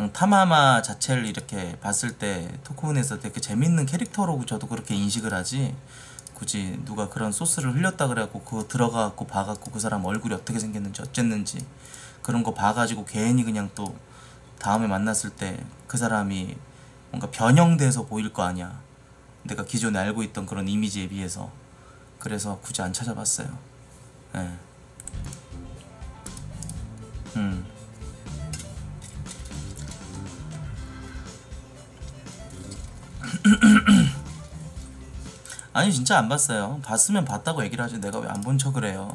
그냥 타마마 자체를 이렇게 봤을 때 토크문에서 되게 재밌는 캐릭터로 저도 그렇게 인식을 하지, 굳이 누가 그런 소스를 흘렸다 그래갖고 그거 들어가갖고 봐갖고 그 사람 얼굴이 어떻게 생겼는지 어쨌는지 그런 거 봐가지고 괜히 그냥 또 다음에 만났을 때 그 사람이 뭔가 변형돼서 보일 거 아니야, 내가 기존에 알고 있던 그런 이미지에 비해서. 그래서 굳이 안 찾아봤어요. 예. 아니 진짜 안 봤어요. 봤으면 봤다고 얘기를 하지 내가 왜 안 본 척을 해요.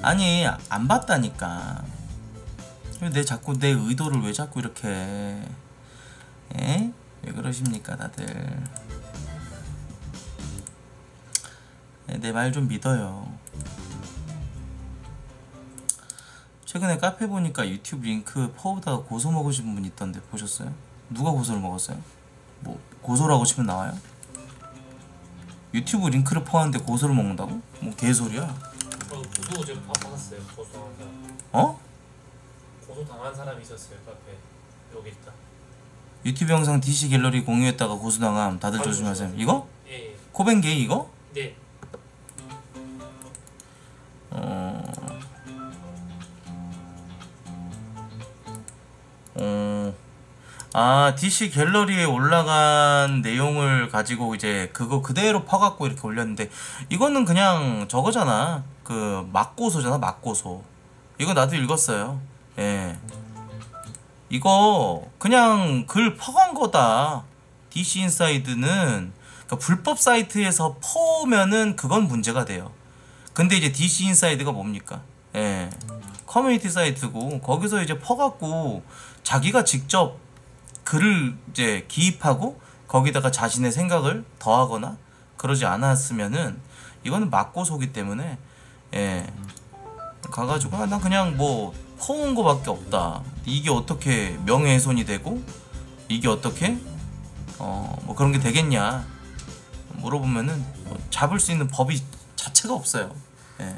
아니 안 봤다니까. 내 자꾸 내 의도를 왜 자꾸 이렇게, 에? 왜 그러십니까 다들. 내 말 좀 믿어요. 최근에 카페 보니까 유튜브 링크 퍼오다가 고소 먹으신 분 있던데 보셨어요? 누가 고소를 먹었어요? 뭐 고소라고 치면 나와요? 유튜브 링크를 퍼왔는데 고소를 먹는다고? 뭐 개소리야. 고소 어제 받았어요. 고소한 사람. 어? 고소 당한 사람이 있었어요. 카페 여기 있다. 유튜브 영상 DC 갤러리 공유했다가 고소 당함. 다들 조심하세요. 이거? 예. 코뱅게이 이거? 네. 아, DC 갤러리에 올라간 내용을 가지고 이제 그거 그대로 퍼갖고 이렇게 올렸는데, 이거는 그냥 저거잖아. 그 막고소잖아. 막고소. 이거 나도 읽었어요. 예. 이거 그냥 글 퍼간 거다. DC 인사이드는 그러니까 불법 사이트에서 퍼오면은 그건 문제가 돼요. 근데 이제 DC 인사이드가 뭡니까? 예. 커뮤니티 사이트고 거기서 이제 퍼갖고 자기가 직접 글을 이제 기입하고 거기다가 자신의 생각을 더하거나 그러지 않았으면은 이거는 막고소기 때문에, 예, 가가지고 난 그냥 뭐 퍼온 거밖에 없다, 이게 어떻게 명예훼손이 되고 이게 어떻게 뭐 그런 게 되겠냐 물어보면은 뭐 잡을 수 있는 법이 자체가 없어요. 예.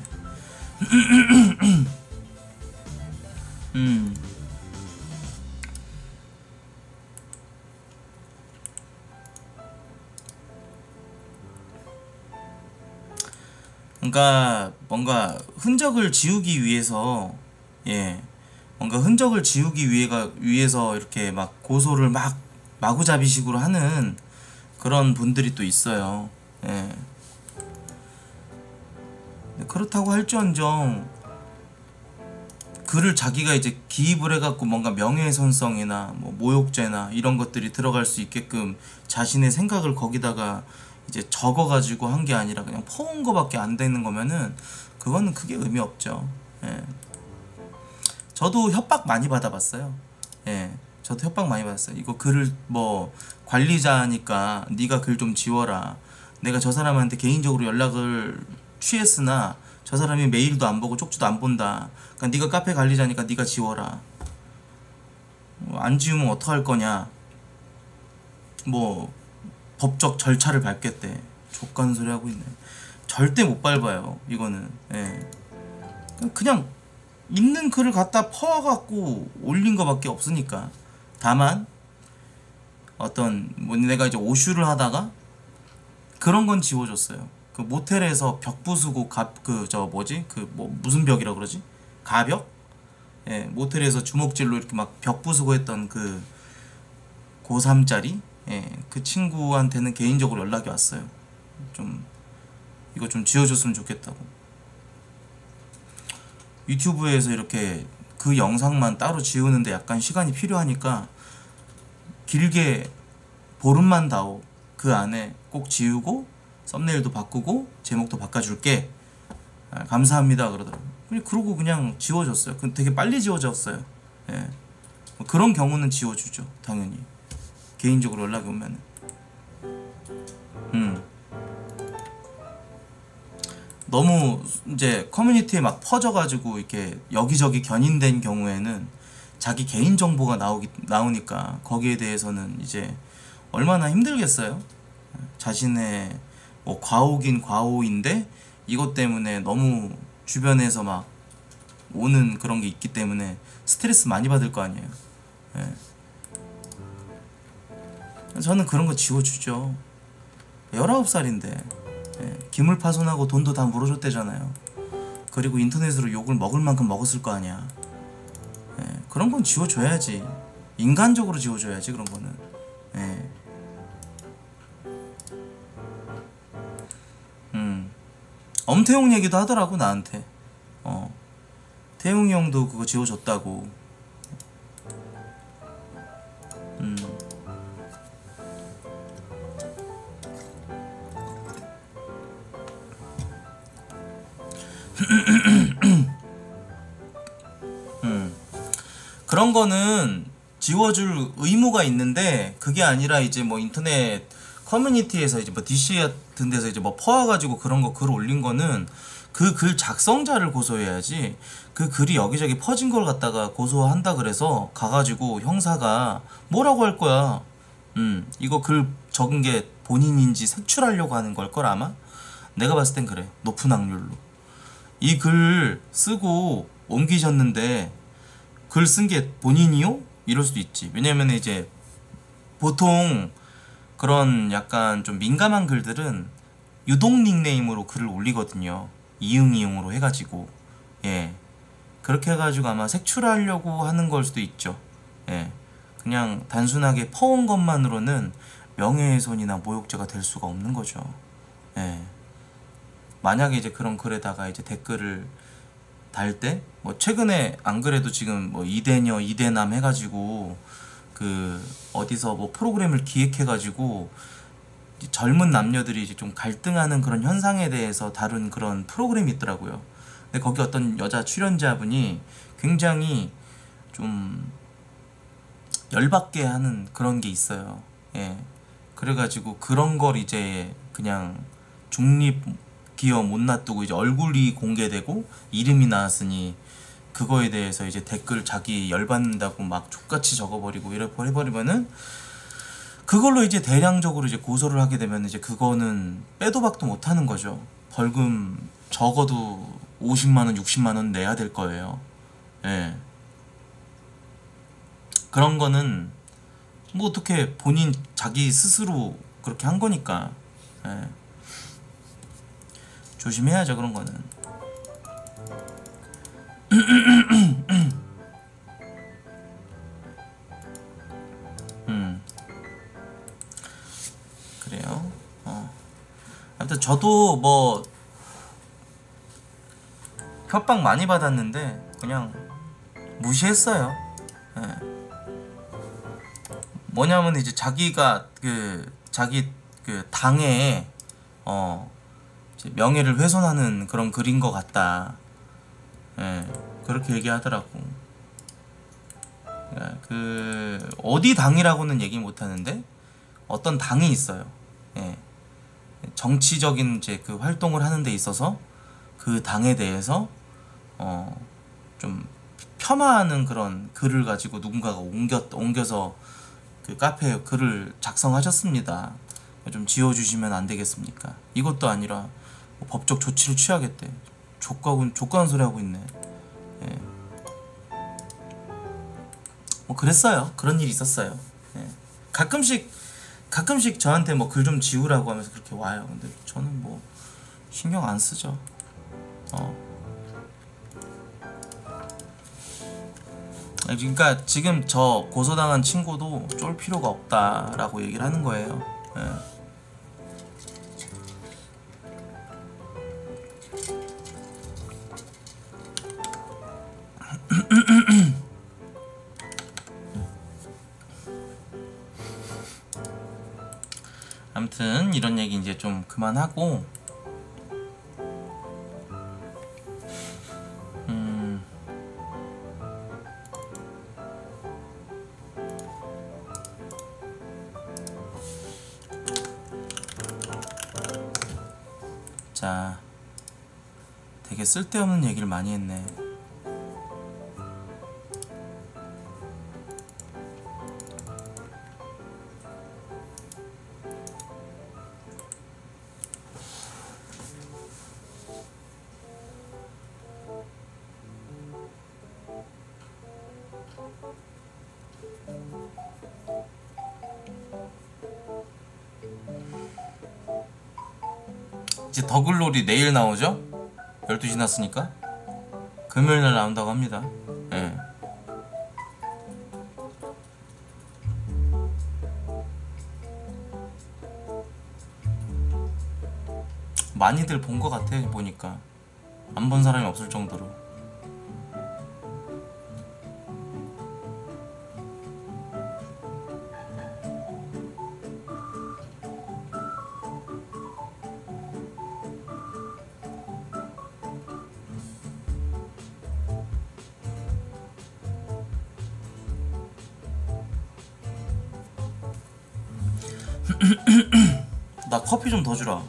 그러니까 뭔가 흔적을 지우기 위해서, 예, 뭔가 흔적을 지우기 위해서 이렇게 막 고소를 막 마구잡이식으로 하는 그런 분들이 또 있어요. 예. 그렇다고 할지언정 글을 자기가 이제 기입을 해갖고 뭔가 명예훼손성이나 뭐 모욕죄나 이런 것들이 들어갈 수 있게끔 자신의 생각을 거기다가 이제 적어가지고 한 게 아니라 그냥 퍼온 거밖에 안 되는 거면은 그거는 크게 의미 없죠. 예. 저도 협박 많이 받아봤어요. 예, 저도 협박 많이 받았어요. 이거 글을 뭐 관리자니까 네가 글 좀 지워라. 내가 저 사람한테 개인적으로 연락을 취했으나 저 사람이 메일도 안 보고 쪽지도 안 본다. 그러니까 네가 카페 관리자니까 네가 지워라. 안 지우면 어떡할 거냐. 뭐 법적 절차를 밟겠대. 족간 소리 하고 있네. 절대 못 밟아요 이거는. 예. 그냥 있는 글을 갖다 퍼와갖고 올린 거밖에 없으니까. 다만 어떤 뭐 내가 이제 오슈를 하다가 그런 건 지워줬어요. 그 모텔에서 벽 부수고 무슨 벽이라 그러지? 가벽? 예, 모텔에서 주먹질로 이렇게 막 벽 부수고 했던 그 고3짜리? 예, 그 친구한테는 개인적으로 연락이 왔어요. 좀 이거 좀 지워줬으면 좋겠다고. 유튜브에서 이렇게 그 영상만 따로 지우는데 약간 시간이 필요하니까 길게 보름만 다오, 그 안에 꼭 지우고 썸네일도 바꾸고 제목도 바꿔줄게, 아, 감사합니다 그러더라고요. 그러고 그냥 지워졌어요. 근데 되게 빨리 지워졌어요. 예. 뭐 그런 경우는 지워주죠 당연히. 개인적으로 연락이 오면은. 너무 이제 커뮤니티에 막 퍼져가지고 이렇게 여기저기 견인된 경우에는 자기 개인 정보가 나오니까 거기에 대해서는 이제 얼마나 힘들겠어요. 자신의 뭐 과오긴 과오인데 이것 때문에 너무 주변에서 막 오는 그런 게 있기 때문에 스트레스 많이 받을 거 아니에요. 예. 저는 그런 거 지워주죠. 19살인데 예. 기물 파손하고 돈도 다 물어줬대잖아요. 그리고 인터넷으로 욕을 먹을 만큼 먹었을 거 아니야. 예. 그런 건 지워줘야지. 인간적으로 지워줘야지, 그런 거는. 예. 엄태웅 얘기도 하더라고 나한테. 태웅이 형도 그거 지워줬다고. 그런 거는 지워줄 의무가 있는데, 그게 아니라 이제 뭐 인터넷 커뮤니티에서 이제 뭐 DC 같은 데서 이제 뭐 퍼와가지고 그런 거 글 올린 거는 그 글 작성자를 고소해야지, 그 글이 여기저기 퍼진 걸 갖다가 고소한다 그래서 가가지고 형사가 뭐라고 할 거야. 이거 글 적은 게 본인인지 색출하려고 하는 걸 걸 아마? 내가 봤을 땐 그래. 높은 확률로. 이 글 쓰고 옮기셨는데 글 쓴 게 본인이요? 이럴 수도 있지. 왜냐면 이제 보통 그런 약간 좀 민감한 글들은 유동 닉네임으로 글을 올리거든요. 이응이응으로 해가지고. 예. 그렇게 해가지고 아마 색출하려고 하는 걸 수도 있죠. 예. 그냥 단순하게 퍼온 것만으로는 명예훼손이나 모욕죄가 될 수가 없는 거죠. 예. 만약에 이제 그런 글에다가 이제 댓글을 달 때, 뭐 최근에 안 그래도 지금 뭐 이대녀, 이대남 해가지고 그 어디서 뭐 프로그램을 기획해가지고 젊은 남녀들이 이제 좀 갈등하는 그런 현상에 대해서 다룬 그런 프로그램이 있더라고요. 근데 거기 어떤 여자 출연자분이 굉장히 좀 열받게 하는 그런 게 있어요. 예. 그래가지고 그런 걸 이제 그냥 중립기어 못 놔두고 이제 얼굴이 공개되고 이름이 나왔으니 그거에 대해서 이제 댓글 자기 열받는다고 막 족같이 적어버리고 이래 버리면은 그걸로 이제 대량적으로 이제 고소를 하게 되면 이제 그거는 빼도 박도 못 하는 거죠. 벌금 적어도 50만원, 60만원 내야 될 거예요. 예. 그런 거는 뭐 어떻게 본인 자기 스스로 그렇게 한 거니까. 예. 조심해야죠, 그런 거는. 그래요. 아무튼 저도 뭐 협박 많이 받았는데 그냥 무시했어요. 예. 뭐냐면 이제 자기가 자기 당에 이제 명예를 훼손하는 그런 글인 것 같다. 예. 그렇게 얘기하더라고. 그 어디 당이라고는 얘기 못 하는데 어떤 당이 있어요. 예. 정치적인 이제 그 활동을 하는 데 있어서 그 당에 대해서 좀 폄하하는 그런 글을 가지고 누군가가 옮겨서 그 카페에 글을 작성하셨습니다. 좀 지워주시면 안 되겠습니까? 이것도 아니라 뭐 법적 조치를 취하겠대. 족가운 소리 하고 있네. 예. 뭐 그랬어요. 그런 일이 있었어요. 예. 가끔씩 저한테 뭐 글 좀 지우라고 하면서 그렇게 와요. 근데 저는 뭐 신경 안 쓰죠. 그러니까 지금 저 고소당한 친구도 쫄 필요가 없다라고 얘기를 하는 거예요. 예. 아무튼 이런 얘기 이제 좀 그만하고, 자, 되게 쓸데없는 얘기를 많이 했네. 이제 더글로리 내일 나오죠? 12시 났으니까 금요일날 나온다고 합니다. 예. 많이들 본 것 같아. 보니까 안 본 사람이 없을 정도로. 나 커피 좀 더 주라.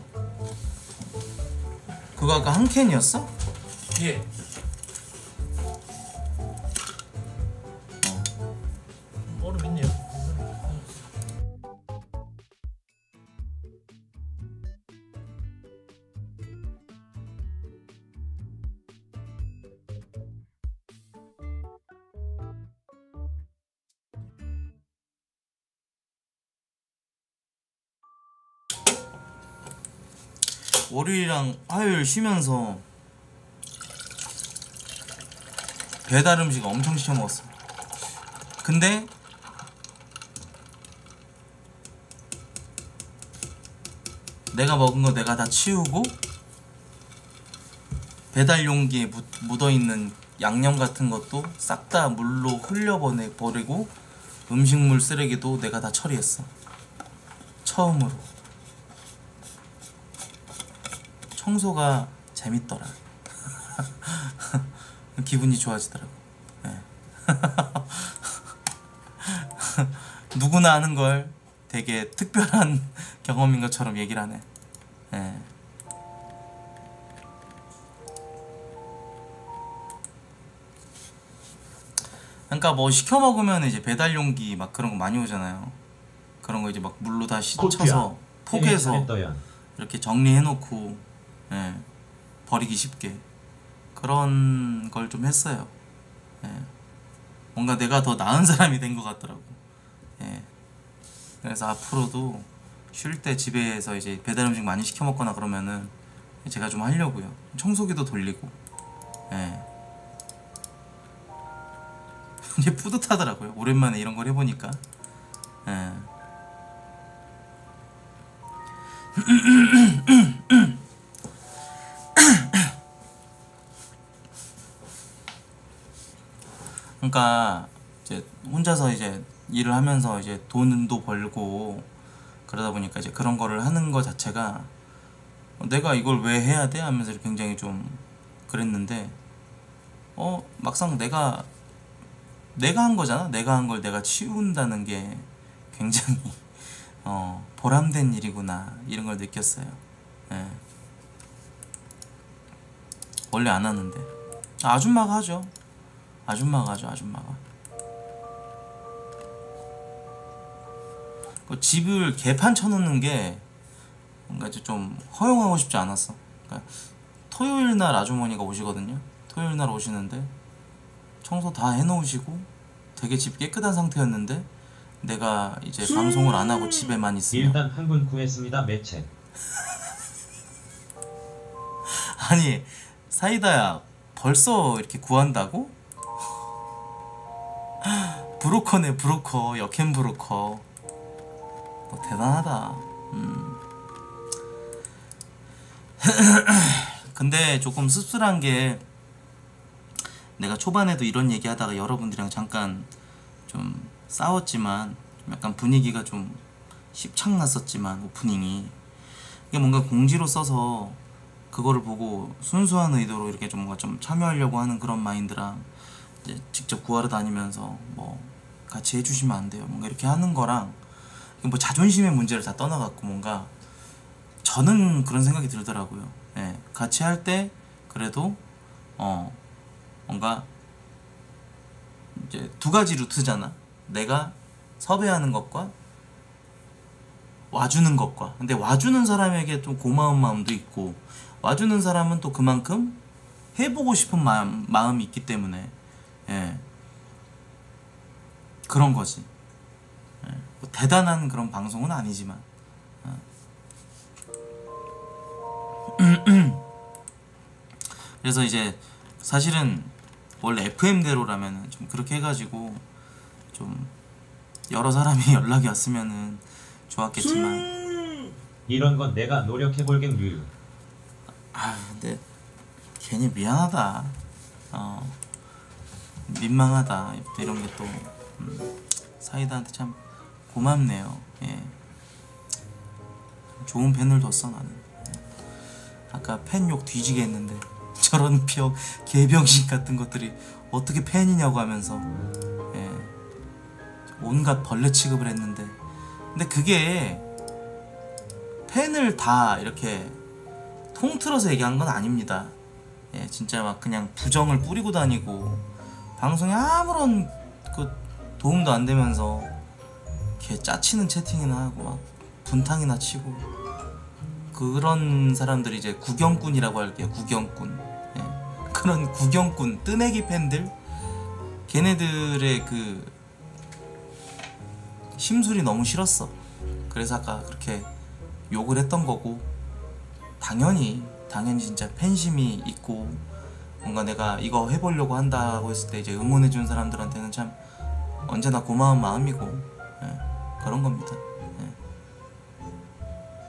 그거 아까 한 캔이었어? 예. 얼음 있네요. 월요일이랑 화요일 쉬면서 배달 음식 엄청 시켜 먹었어. 근데 내가 먹은 거 내가 다 치우고 배달 용기에 묻어있는 양념 같은 것도 싹 다 물로 흘려버리고 음식물 쓰레기도 내가 다 처리했어. 처음으로. 청소가 재밌더라. 기분이 좋아지더라고. 네. 누구나 하는 걸 되게 특별한 경험인 것처럼 얘기를 하네. 네. 그러니까 뭐 시켜 먹으면 이제 배달 용기 막 그런 거 많이 오잖아요. 그런 거 이제 막 물로 다 씻어서 포개서 이렇게 정리해놓고. 예, 버리기 쉽게 그런 걸 좀 했어요. 예, 뭔가 내가 더 나은 사람이 된 것 같더라고. 예, 그래서 앞으로도 쉴 때 집에서 이제 배달 음식 많이 시켜 먹거나 그러면은 제가 좀 하려고요. 청소기도 돌리고. 예, 이제 뿌듯하더라고요. 오랜만에 이런 걸 해보니까. 예. 그러니까 이제 혼자서 이제 일을 하면서 이제 돈도 벌고 그러다 보니까 이제 그런 거를 하는 거 자체가 내가 이걸 왜 해야 돼? 하면서 굉장히 좀 그랬는데 막상 내가 한 거잖아. 내가 한 걸 내가 치운다는 게 굉장히 보람된 일이구나 이런 걸 느꼈어요. 예. 원래 안 하는데 아줌마가 하죠. 아줌마가. 그 집을 개판 쳐놓는 게 뭔가 이제 좀 허용하고 싶지 않았어. 그러니까 토요일 날 아주머니가 오시거든요. 토요일 날 오시는데 청소 다 해놓으시고 되게 집 깨끗한 상태였는데 내가 이제 방송을 안 하고 집에만 있으면 일단 한 분 구했습니다. 매체. 아니 사이다야 벌써 이렇게 구한다고? 브로커네 브로커. 여캠 브로커. 너 대단하다. 근데 조금 씁쓸한 게 내가 초반에도 이런 얘기 하다가 여러분들이랑 잠깐 좀 싸웠지만 약간 분위기가 좀 십창났었지만 오프닝이 이게 뭔가 공지로 써서 그거를 보고 순수한 의도로 이렇게 좀 뭔가 좀 참여하려고 하는 그런 마인드랑 이제 직접 구하러 다니면서 뭐 같이 해주시면 안 돼요 뭔가 이렇게 하는 거랑 뭐 자존심의 문제를 다 떠나갖고 뭔가 저는 그런 생각이 들더라고요. 예, 같이 할 때 그래도 뭔가 이제 두 가지 루트잖아. 내가 섭외하는 것과 와주는 것과. 근데 와주는 사람에게 좀 고마운 마음도 있고 와주는 사람은 또 그만큼 해보고 싶은 마음이 있기 때문에. 예, 그런 거지. 예. 뭐 대단한 그런 방송은 아니지만. 예. 그래서 이제 사실은 원래 FM대로라면은 좀 그렇게 해가지고 좀 여러 사람이 연락이 왔으면은 좋았겠지만 이런 건 내가 노력해볼겐 류. 아 근데 괜히 미안하다. 민망하다. 이런 게 또 사이다한테 참 고맙네요. 예. 좋은 팬을 뒀어 나는. 아까 팬 욕 뒤지게 했는데 저런 개병신 같은 것들이 어떻게 팬이냐고 하면서 예. 온갖 벌레 취급을 했는데 근데 그게 팬을 다 이렇게 통틀어서 얘기한 건 아닙니다. 예, 진짜 막 그냥 부정을 뿌리고 다니고 방송에 아무런 그 도움도 안 되면서 걔 짜치는 채팅이나 하고 막 분탕이나 치고 그런 사람들이 이제 구경꾼이라고 할게요. 구경꾼. 예. 그런 구경꾼, 뜨내기 팬들 걔네들의 그 심술이 너무 싫었어. 그래서 아까 그렇게 욕을 했던 거고 당연히 진짜 팬심이 있고 뭔가 내가 이거 해보려고 한다고 했을 때 이제 응원해준 사람들한테는 참 언제나 고마운 마음이고 예. 그런 겁니다.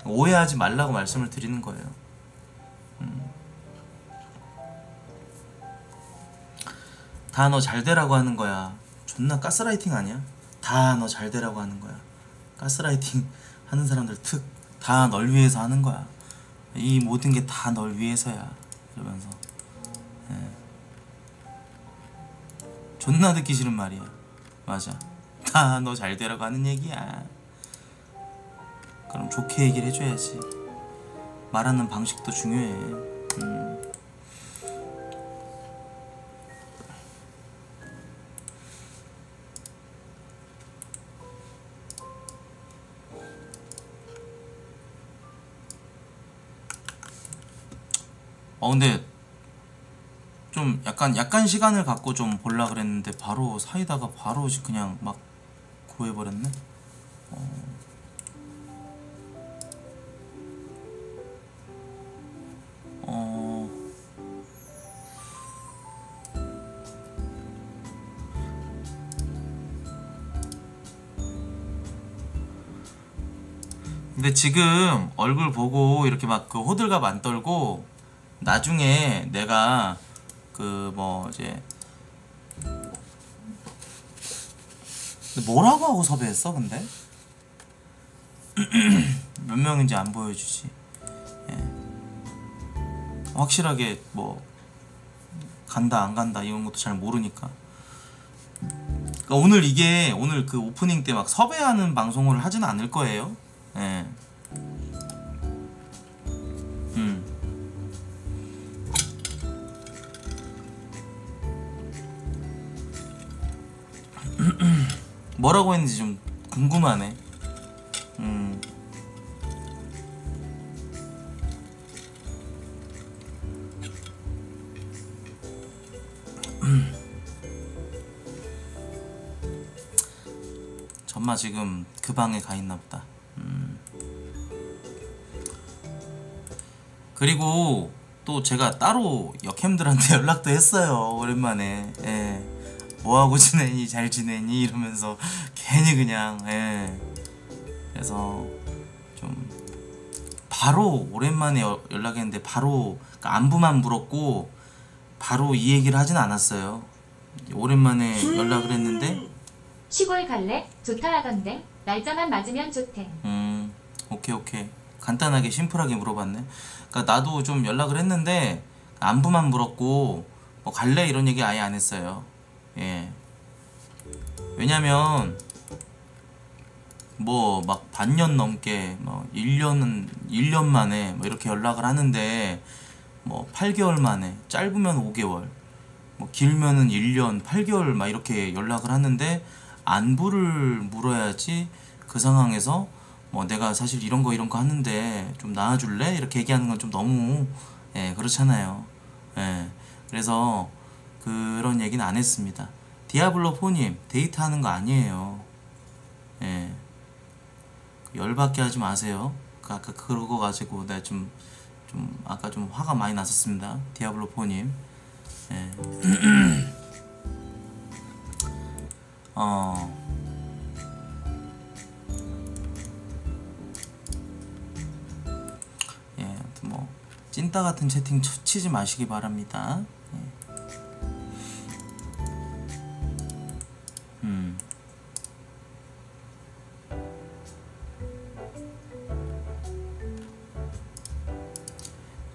오해하지 말라고 말씀을 드리는 거예요. 다 너 잘되라고 하는 거야. 존나 가스라이팅 아니야? 다 너 잘되라고 하는 거야. 가스라이팅 하는 사람들 특 다 널 위해서 하는 거야. 이 모든 게 다 널 위해서야. 이러면서 예. 존나 듣기 싫은 말이야. 맞아. 다 너 잘되라고 하는 얘기야. 그럼 좋게 얘기를 해줘야지. 말하는 방식도 중요해. 근데 좀 약간 시간을 갖고 좀 보려고 그랬는데 바로 사이다가 바로 그냥 막 구해버렸네. 근데 지금 얼굴 보고 이렇게 막 그 호들갑 안 떨고 나중에 내가 그 뭐 이제 뭐라고 하고 섭외했어 근데? 몇 명인지 안 보여주지. 예. 확실하게 뭐 간다 안 간다 이런 것도 잘 모르니까. 그러니까 오늘 그 오프닝 때 막 섭외하는 방송을 하진 않을 거예요. 예. 뭐라고 했는지 좀 궁금하네. 전마 지금 그 방에 가 있나 보다. 그리고 또 제가 따로 여캠들한테 연락도 했어요. 오랜만에. 예. 뭐하고 지내니? 잘 지내니? 이러면서 괜히 그냥 예. 그래서 좀 바로 오랜만에 연락했는데 바로 그러니까 안부만 물었고 바로 이 얘기를 하진 않았어요. 오랜만에 연락을 했는데 시골 갈래? 좋다 하던데 날짜만 맞으면 좋대. 오케이 간단하게 심플하게 물어봤네. 그러니까 나도 좀 연락을 했는데 안부만 물었고 뭐 갈래? 이런 얘기 아예 안 했어요. 예. 왜냐면 뭐 막 반년 넘게 뭐 1년 만에 뭐 이렇게 연락을 하는데 뭐 8개월 만에 짧으면 5개월 뭐 길면은 1년 8개월 막 이렇게 연락을 하는데 안부를 물어야지 그 상황에서 뭐 내가 사실 이런 거 하는데 좀 나와줄래? 이렇게 얘기하는 건 좀 너무 예, 그렇잖아요. 예. 그래서 그런 얘기는 안 했습니다. 디아블로4님 데이트하는 거 아니에요. 예. 열받게 하지 마세요. 아까 그거 가지고 내가 좀 좀 아까 좀 화가 많이 났었습니다. 디아블로포님. 예. 예, 뭐 찐따 같은 채팅 치지 마시기 바랍니다. 예.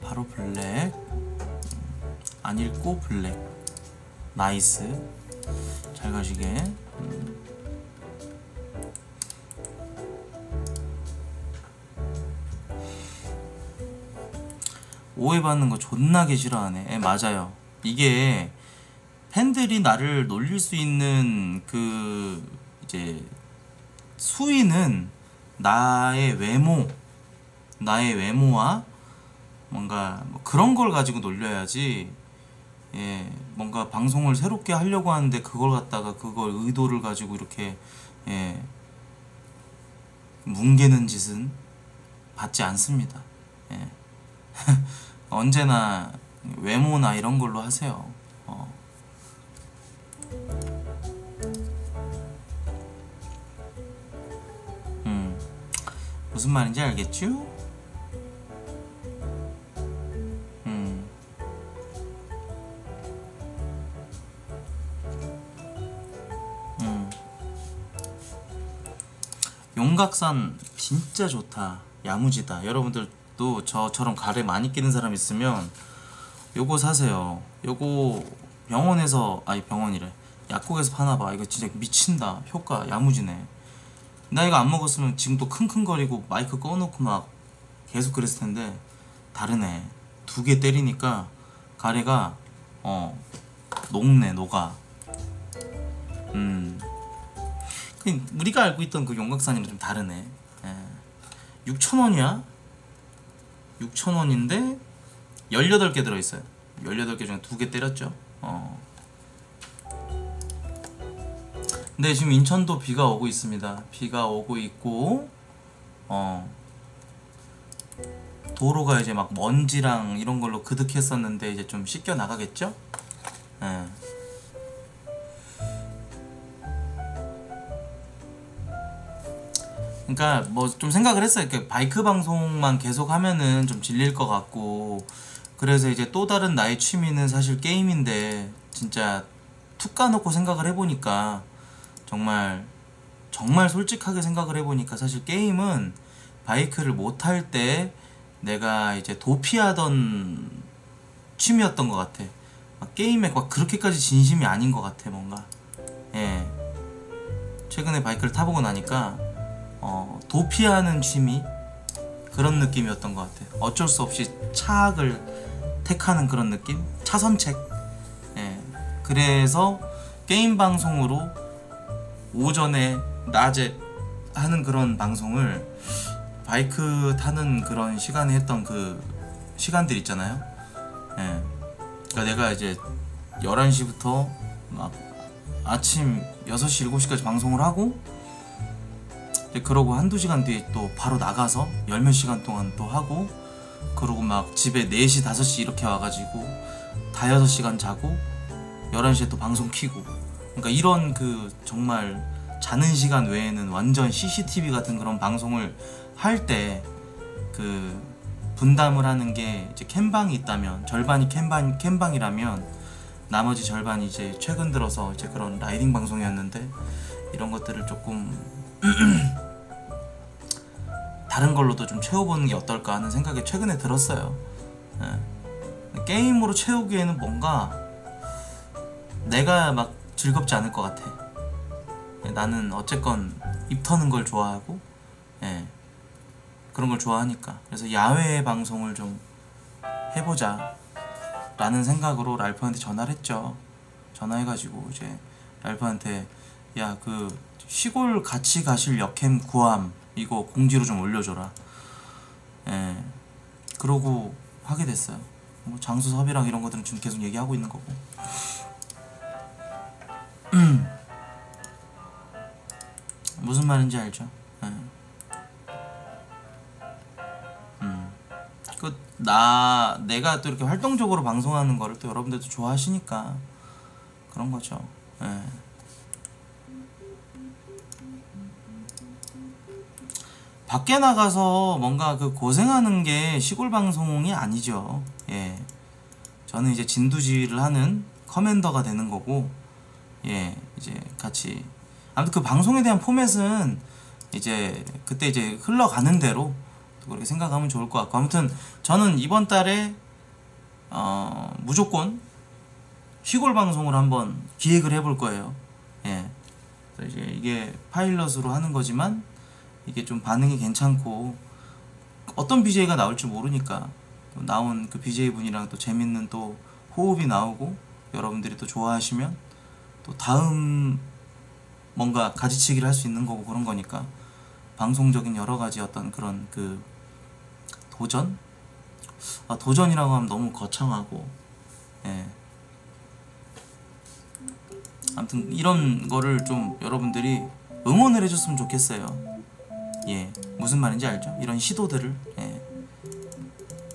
바로 블랙 안 읽고 블랙 나이스 잘 가시게. 오해받는 거 존나게 싫어하네. 예, 맞아요. 이게 팬들이 나를 놀릴 수 있는 그 이제 수위는 나의 외모와 뭔가 뭐 그런 걸 가지고 놀려야지. 예, 뭔가 방송을 새롭게 하려고 하는데 그걸 갖다가 그걸 의도를 가지고 이렇게 예, 뭉개는 짓은 받지 않습니다. 예. 언제나 외모나 이런 걸로 하세요. 무슨 말인지 알겠죠? 용각산 진짜 좋다. 야무지다. 여러분들도 저처럼 가래 많이 끼는 사람 있으면 요거 사세요. 요거 병원에서 아니 병원이래 약국에서 파나봐. 이거 진짜 미친다. 효과 야무지네. 나 이거 안 먹었으면 지금도 킁킁거리고 마이크 꺼놓고 막 계속 그랬을 텐데 다르네. 두 개 때리니까 가래가 녹네. 녹아. 우리가 알고 있던 그 용각산이랑 좀 다르네. 예. 6,000원이야? 6,000원인데 18개 들어있어요. 18개 중에 2개 때렸죠. 근데 지금 인천도 비가 오고 있습니다. 비가 오고 있고 도로가 이제 막 먼지랑 이런 걸로 그득했었는데 이제 좀 씻겨 나가겠죠? 예. 그러니까 뭐 좀 생각을 했어요. 이렇게 바이크 방송만 계속 하면은 좀 질릴 것 같고, 그래서 이제 또 다른 나의 취미는 사실 게임인데 진짜 툭 까놓고 생각을 해보니까 정말 솔직하게 생각을 해보니까 사실 게임은 바이크를 못할 때 내가 이제 도피하던 취미였던 것 같아. 막 게임에 막 그렇게까지 진심이 아닌 것 같아 뭔가. 예. 최근에 바이크를 타보고 나니까 도피하는 취미? 그런 느낌이었던 것 같아요. 어쩔 수 없이 차악을 택하는 그런 느낌? 차선책? 예. 그래서 게임 방송으로 오전에 낮에 하는 그런 방송을 바이크 타는 그런 시간에 했던 그 시간들 있잖아요. 예. 그러니까 내가 이제 11시부터 막 아침 6시, 7시까지 방송을 하고 그러고 한두 시간 뒤에 또 바로 나가서 열몇 시간 동안 또 하고, 그러고 막 집에 4시, 5시 이렇게 와가지고 다 6시간 자고 11시에 또 방송 켜고. 그러니까 이런 그 정말 자는 시간 외에는 완전 CCTV 같은 그런 방송을 할 때 그 분담을 하는 게 이제 캠방이 있다면 절반이 캠방이라면 나머지 절반이 이제 최근 들어서 이제 그런 라이딩 방송이었는데 이런 것들을 조금 다른 걸로도 좀 채워보는 게 어떨까 하는 생각이 최근에 들었어요. 예. 게임으로 채우기에는 뭔가 내가 막 즐겁지 않을 것 같아. 예, 나는 어쨌건 입 터는 걸 좋아하고 예. 그런 걸 좋아하니까. 그래서 야외 방송을 좀 해보자 라는 생각으로 랄프한테 전화를 했죠. 전화해가지고 이제 랄프한테 야 그 시골 같이 가실 여캠 구함 이거 공지로 좀 올려줘라. 예. 그러고 하게 됐어요. 뭐 장수 섭이랑 이런 것들은 지금 계속 얘기하고 있는 거고. 무슨 말인지 알죠? 예. 끝. 내가 또 이렇게 활동적으로 방송하는 거를 또 여러분들도 좋아하시니까 그런 거죠. 예. 밖에 나가서 뭔가 그 고생하는 게 시골 방송이 아니죠. 예. 저는 이제 진두지를 하는 커맨더가 되는 거고, 예, 이제 같이. 아무튼 그 방송에 대한 포맷은 이제 그때 이제 흘러가는 대로 그렇게 생각하면 좋을 것 같고, 아무튼 저는 이번 달에 무조건 시골 방송을 한번 기획을 해볼 거예요. 예. 그래서 이제 이게 파일럿으로 하는 거지만 이게 좀 반응이 괜찮고 어떤 BJ가 나올지 모르니까 나온 그 BJ분이랑 또 재밌는 또 호흡이 나오고 여러분들이 또 좋아하시면 또 다음 뭔가 가지치기를 할 수 있는 거고 그런 거니까 방송적인 여러 가지 어떤 그런 그 도전? 아, 도전이라고 하면 너무 거창하고, 예. 아무튼 이런 거를 좀 여러분들이 응원을 해줬으면 좋겠어요. 예, 무슨 말인지 알죠? 이런 시도들을. 예.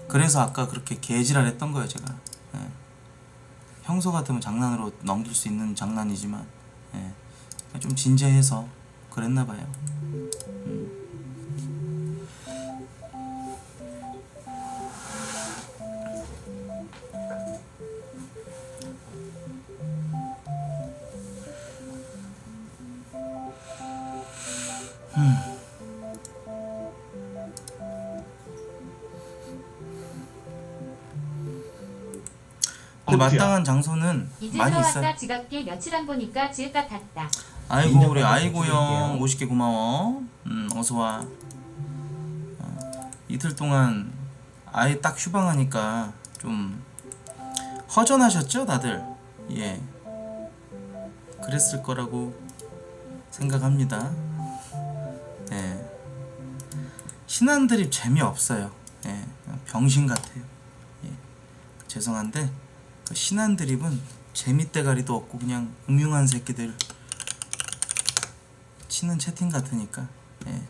그래서 아까 그렇게 개지랄했던 거예요, 제가. 예. 평소 같으면 장난으로 넘길 수 있는 장난이지만, 예. 좀 진지해서 그랬나 봐요. 근데 마땅한 장소는 많이 있어요. 지갑게 며칠 안 보니까 지읒 같았다. 아이고 우리 아이고 형 50개 고마워. 어서와. 이틀 동안 아예 딱 휴방하니까 좀 허전하셨죠 다들? 예, 그랬을 거라고 생각합니다. 예. 신한드립 재미없어요. 예. 병신 같아요. 예. 죄송한데 그 신한드립은 재미대가리도 없고 그냥 음흉한 새끼들 치는 채팅 같으니까. 예.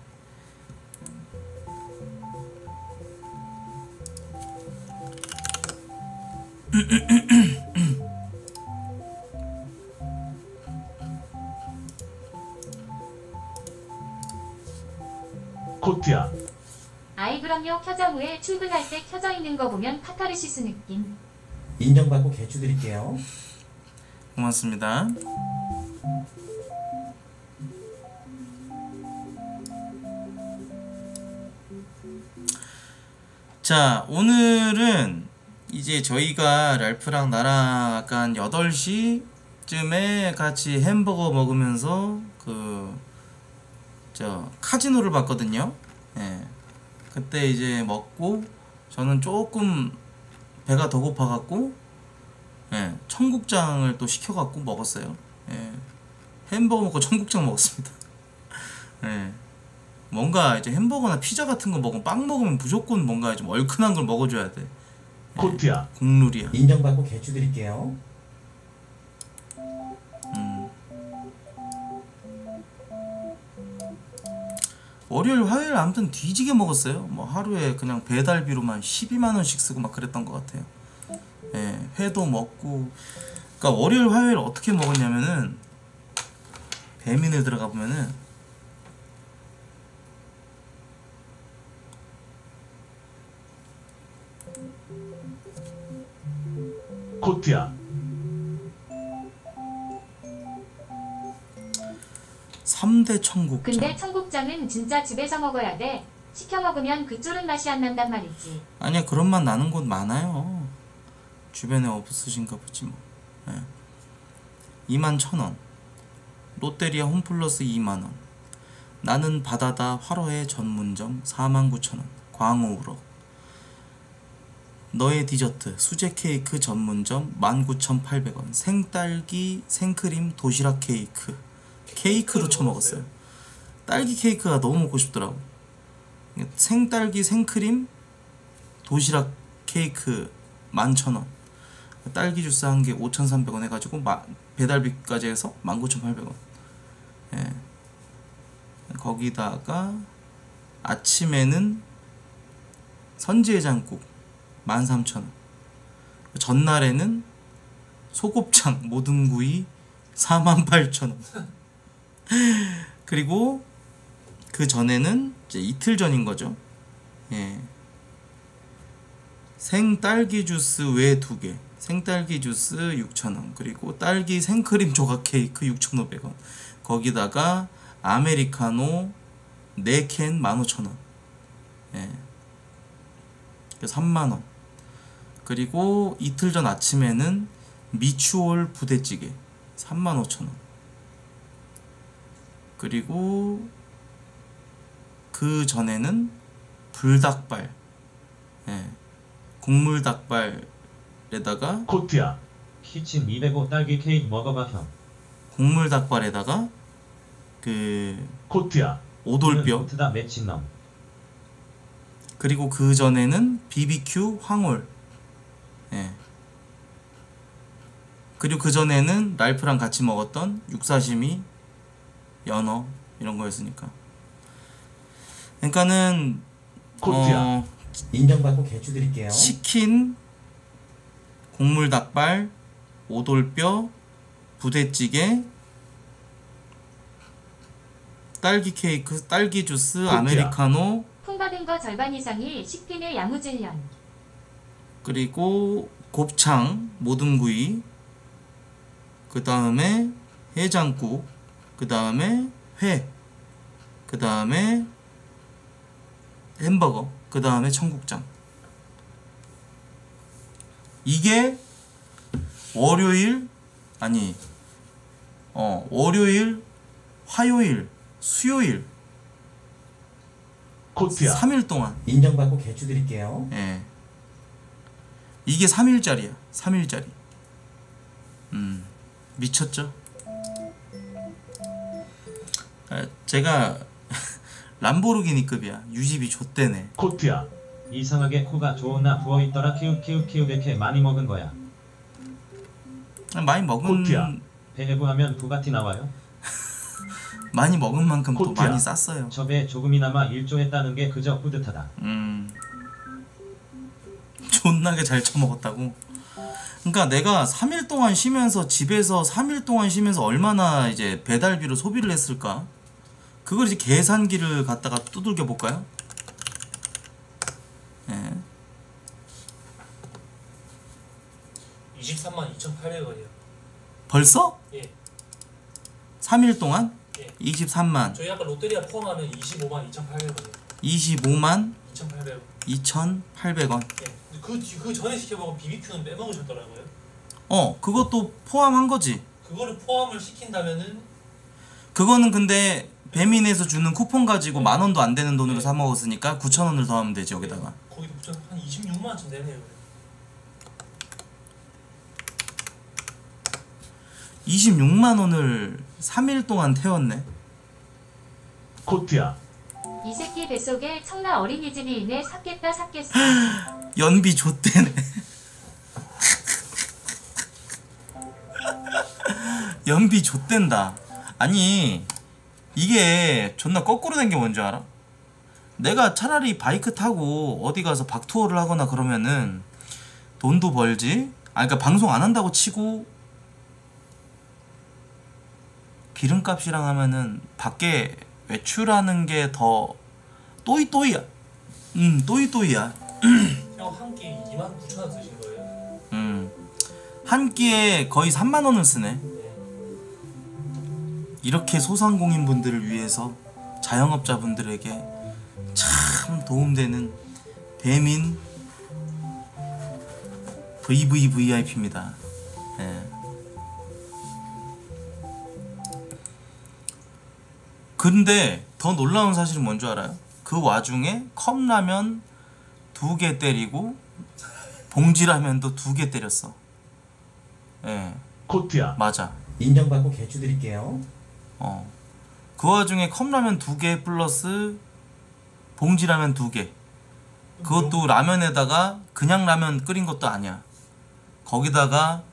코트야. 아이 그럼요. 켜져 후에 출근할 때 켜져 있는 거 보면 카타르시스 느낌. 인정받고 개추 드릴게요. 고맙습니다. 자, 오늘은 이제 저희가 랄프랑 나랑 아까 8시쯤에 같이 햄버거 먹으면서 저 카지노를 봤거든요. 예. 그때 이제 먹고 저는 조금 배가 더 고파갖고, 예, 청국장을 또 시켜갖고 먹었어요. 예. 햄버거 먹고 청국장 먹었습니다. 예. 뭔가 이제 햄버거나 피자 같은 거 먹으면 빵 먹으면 무조건 뭔가 좀 얼큰한 걸 먹어줘야 돼. 예. 코트야. 국룰이야. 인정받고 개추 드릴게요. 월요일, 화요일 아무튼 뒤지게 먹었어요. 뭐 하루에 그냥 배달비로만 12만원씩 쓰고 막 그랬던 것 같아요. 예, 회도 먹고. 그러니까 월요일, 화요일 어떻게 먹었냐면은 배민에 들어가 보면은 코트야. 청국장. 근데 청국장은 진짜 집에서 먹어야 돼. 시켜 먹으면 그 쫄은 맛이 안 난단 말이지. 아니야, 그런 맛 나는 곳 많아요. 주변에 없으신가 보지 뭐. 네. 21,000원. 롯데리아 홈플러스 2만원. 나는 바다다 화로회 전문점 49,000원. 광호우럭. 너의 디저트 수제 케이크 전문점 19,800원. 생딸기 생크림 도시락 케이크. 케이크도 쳐먹었어요. 딸기 케이크가 너무 먹고 싶더라고. 생딸기 생크림 도시락 케이크 11,000원. 딸기 주스 한 개 5,300원 해가지고 배달비까지 해서 19,800원. 예. 거기다가 아침에는 선지해장국 13,000원. 전날에는 소곱창 모듬구이 48,000원. 그리고 그 전에는 이제 이틀 전인 거죠. 예. 생 딸기 주스 외 2개, 생딸기 주스 6,000원, 그리고 딸기 생크림 조각 케이크 6,500원, 거기다가 아메리카노 4캔 15,000원. 예. 3만원. 그리고 이틀 전 아침에는 미추홀 부대찌개 35,000원. 그리고 그 전에는 불닭발, 예. 국물 닭발에다가 코트야 키친 205 딸기 케이크 먹어봐 형. 국물 닭발에다가 그 코트야 오돌뼈 코트다 매친남. 그리고 그 전에는 BBQ 황홀. 예. 그리고 그 전에는 랄프랑 같이 먹었던 육사시미, 연어 이런 거였으니까. 그러니까는 코트야. 인정받고 개추 드릴게요. 치킨, 국물 닭발, 오돌뼈, 부대찌개, 딸기 케이크, 딸기 주스, 코트야. 아메리카노. 풍받은 거 절반 이상이 식핀의 야무질년. 그리고 곱창, 모듬구이, 그 다음에 해장국, 그 다음에 회, 그 다음에 햄버거, 그 다음에 청국장. 이게 월요일, 아니 월요일, 화요일, 수요일 코트야. 3일 동안 인정받고 개추 드릴게요. 예. 이게 3일짜리야 3일짜리. 미쳤죠? 아, 제가 람보르기니급이야. 유지비 좆대네. 코트야. 이상하게 코가 좋으나 부어있더라. 키우키우키우 이렇게 많이 먹은 거야. 많이 먹은... 코트야. 배부하면 부가티 나와요? 많이 먹은 만큼 코트야. 또 많이 쌌어요. 저배 조금이나마 일조했다는 게 그저 뿌듯하다. 존나게 잘 처먹었다고. 그러니까 내가 3일 동안 쉬면서 집에서 3일 동안 쉬면서 얼마나 이제 배달비로 소비를 했을까? 그걸 이제 계산기를 갖다가 두들겨 볼까요? 예. 232,800원이요. 벌써? 예. 3일 동안? 예. 23만. 저희 아까 롯데리아 포함하면 252,800원이요. 25만 2,800원. 2,800원. 예. 그 전에 시켜먹은 BBQ는 빼먹으셨더라고요. 그것도 포함한 거지. 그거를 포함을 시킨다면은 그거는 근데 배민에서 주는 쿠폰 가지고 네. 10,000원도 안 되는 돈으로 네. 사 먹었으니까 9,000원을 더하면 되지. 여기다가 거기도 9,000원 한 26만 원쯤 되네요. 26만 원을 3일 동안 태웠네. 코트야. 이 새끼 뱃속에 청라 어린이집이 있네. 샀겠다 샀겠어. 연비 좆대네. 연비 좆댄다. 아니 이게 존나 거꾸로 된 게 뭔지 알아? 내가 차라리 바이크 타고 어디 가서 박투어를 하거나 그러면은 돈도 벌지. 아 그러니까 방송 안 한다고 치고 기름값이랑 하면은 밖에 외출하는 게 더 또이또이야. 또이또이야. 형 한 끼에 29,000원 쓰신 거예요? 한 끼에 거의 3만 원을 쓰네. 이렇게 소상공인분들을 위해서 자영업자분들에게 참 도움되는 배민 VVVIP입니다. 예. 근데 더 놀라운 사실은 뭔 줄 알아요? 그 와중에 컵라면 2개 때리고 봉지라면도 2개 때렸어. 예. 코트야. 맞아. 인정받고 개추 드릴게요. 그 와중에 컵라면 2개 플러스 봉지라면 2개. 그것도 라면에다가 그냥 라면 끓인 것도 아니야. 거기다가